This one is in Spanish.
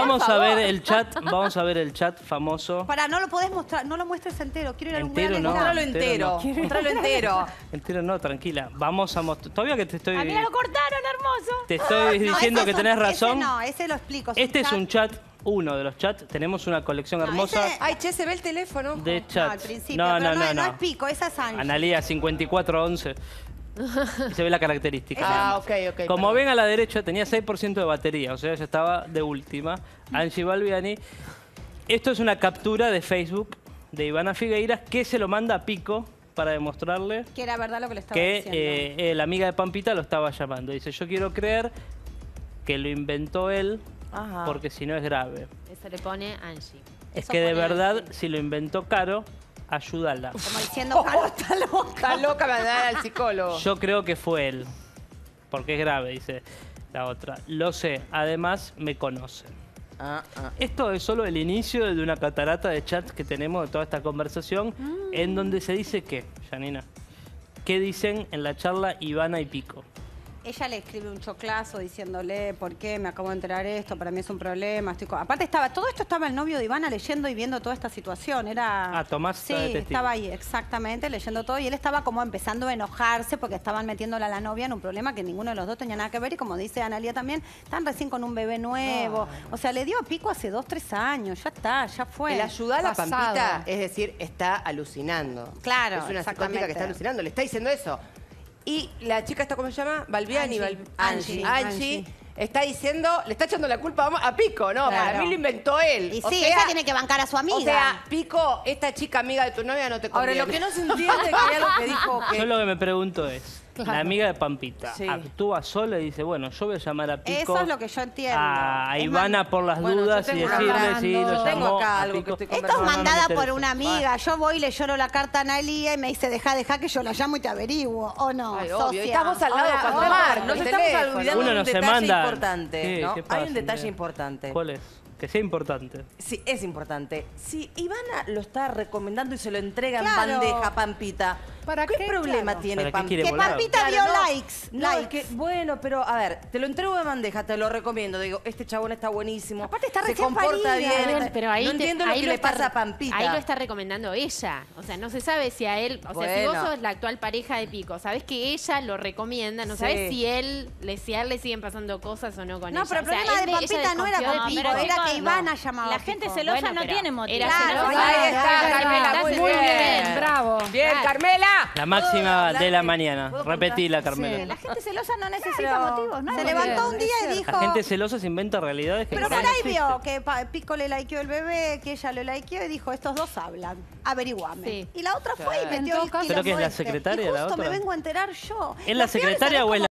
Vamos a ver el chat, vamos a ver el chat famoso. Pará, no lo podés mostrar, no lo muestres entero. Quiero ir a algún lugar. Mostralo entero. Mostralo entero. Entero no, tranquila. Vamos a mostrar. Todavía que te estoy... A mí lo cortaron, hermoso. Te estoy diciendo que tenés razón. No, ese lo explico. Este es un chat... Uno de los chats, tenemos una colección hermosa. Ay, che, se ve el teléfono. De chat. No, al principio, no es Pico, esa es Angie. Analía 5411. Se ve la característica. Ah, ok. Como ven a la derecha, tenía 6% de batería, o sea, ya estaba de última. Angie Balbiani. Esto es una captura de Facebook de Ivana Figueiras que se lo manda a Pico para demostrarle que era verdad lo que le estaba diciendo. Que la amiga de Pampita lo estaba llamando. Dice, yo quiero creer que lo inventó él. Ajá. Porque si no es grave. Eso le pone Angie. Es eso que de verdad, Angie. Si lo inventó Caro, ayúdala. Como diciendo, Caro, está loca. Está loca, me va a dar al psicólogo. Yo creo que fue él, porque es grave, dice la otra. Lo sé, además me conocen. Esto es solo el inicio de una catarata de chats que tenemos de toda esta conversación, en donde se dice qué, Yanina. ¿Qué dicen en la charla Ivana y Pico? Ella le escribe un choclazo diciéndole por qué me acabo de enterar esto, para mí es un problema. Aparte estaba, todo esto estaba el novio de Ivana leyendo y viendo toda esta situación. Era... Ah, Tomás. Sí, estaba ahí, exactamente, leyendo todo. Y él estaba como empezando a enojarse porque estaban metiéndole a la novia en un problema que ninguno de los dos tenía nada que ver. Y como dice Analía también, están recién con un bebé nuevo. No. O sea, le dio a Pico hace 2, 3 años. Ya está, ya fue. El ayudar a la Pampita, es decir, está alucinando. Claro, es una psicótica que está alucinando. Le está diciendo eso. Y la chica está, ¿cómo se llama? Balbiani. Angie. Está diciendo, le está echando la culpa a Pico, ¿no? Claro. Para mí lo inventó él. Y sí, ella tiene que bancar a su amiga. O sea, Pico, esta chica amiga de tu novia no te conviene. Ahora, lo que no se entiende que ya lo que dijo... Que... Yo lo que me pregunto es, claro, la amiga de Pampita actúa sola y dice, bueno, yo voy a llamar a Pico. Eso es lo que yo entiendo. A Ivana por las dudas y decirle si lo llamó a Pico. Esto es mandada por una amiga. Yo voy y le lloro la carta a Analía y me dice, dejá que yo la llamo y te averiguo. ¿O no? Estamos al lado de Tomás. Nos estamos olvidando de un detalle importante. Hay un detalle importante. ¿Cuál es? Que sea importante. Sí, es importante. Si Ivana lo está recomendando y se lo entrega en bandeja a Pampita, ¿para qué problema tiene Pampita? Que Pampita dio likes. Bueno, pero a ver, te lo entrego de bandeja, te lo recomiendo. Digo, este chabón está buenísimo. Aparte está recién parida. Bien, pero ahí no entiendo lo que le pasa a Pampita. Ahí lo está recomendando ella. O sea, no se sabe si a él... O sea, si vos sos la actual pareja de Pico, sabés que ella lo recomienda, no sabés si a él le siguen pasando cosas o no con ella. No, pero el problema de Pampita no era con Pico, era que Ivana llamaba. La gente celosa no tiene motivo. Claro, ahí está, Carmela. Muy bien, bravo. Bien, Carmela. La máxima de la mañana. Repetila, Carmela. Sí. La gente celosa no necesita motivos. No se levantó un día y dijo... La gente celosa se inventa realidades que... Pero por ahí vio que Pico le likeó el bebé, que ella lo likeó y dijo, estos dos hablan, averiguame. Sí. Y la otra fue y metió el... ¿Pero que es la secretaria? Y justo la otra me vengo a enterar yo. ¿Es la secretaria o es la...